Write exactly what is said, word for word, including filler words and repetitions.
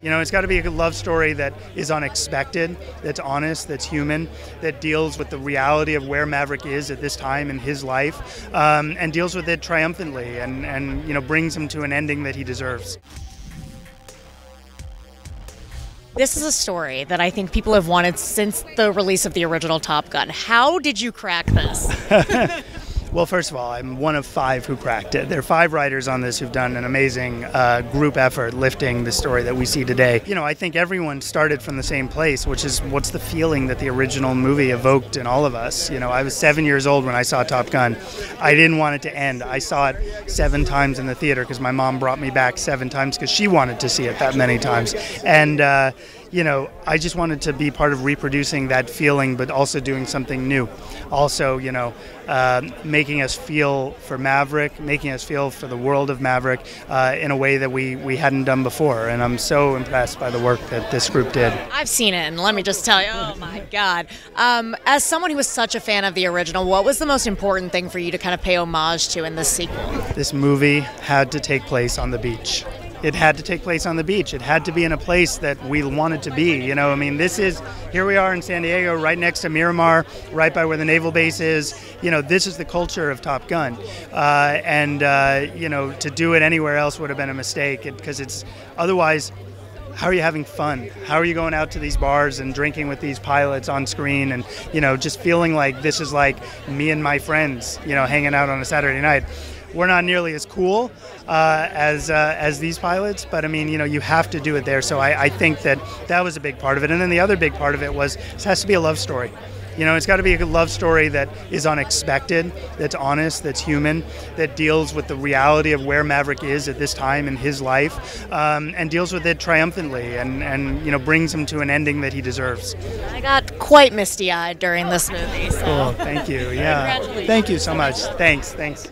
You know, it's got to be a love story that is unexpected, that's honest, that's human, that deals with the reality of where Maverick is at this time in his life, um, and deals with it triumphantly and, and, you know, brings him to an ending that he deserves. This is a story that I think people have wanted since the release of the original Top Gun. How did you crack this? Well, first of all, I'm one of five who cracked it. There are five writers on this who've done an amazing uh, group effort lifting the story that we see today. You know, I think everyone started from the same place, which is what's the feeling that the original movie evoked in all of us. You know, I was seven years old when I saw Top Gun. I didn't want it to end. I saw it seven times in the theater because my mom brought me back seven times because she wanted to see it that many times. And, uh, you know, I just wanted to be part of reproducing that feeling, but also doing something new. Also, you know, uh, making us feel for Maverick, making us feel for the world of Maverick uh, in a way that we, we hadn't done before. And I'm so impressed by the work that this group did. I've seen it, and let me just tell you, oh my God. Um, as someone who was such a fan of the original, what was the most important thing for you to kind of pay homage to in this sequel? This movie had to take place on the beach. It had to take place on the beach. It had to be in a place that we wanted to be. You know, I mean, this is, here we are in San Diego, right next to Miramar, right by where the naval base is. You know, this is the culture of Top Gun. Uh, and, uh, you know, to do it anywhere else would have been a mistake because it's otherwise, how are you having fun? How are you going out to these bars and drinking with these pilots on screen and, you know, just feeling like this is like me and my friends, you know, hanging out on a Saturday night. We're not nearly as cool uh, as uh, as these pilots, but I mean, you know, you have to do it there. So I, I think that that was a big part of it. And then the other big part of it was this has to be a love story. You know, it's got to be a love story that is unexpected, that's honest, that's human, that deals with the reality of where Maverick is at this time in his life, um, and deals with it triumphantly and, and, you know, brings him to an ending that he deserves. I got quite misty-eyed during this movie. So. Cool. Thank you. Yeah. Congratulations. Thank you so much. Thanks. Thanks.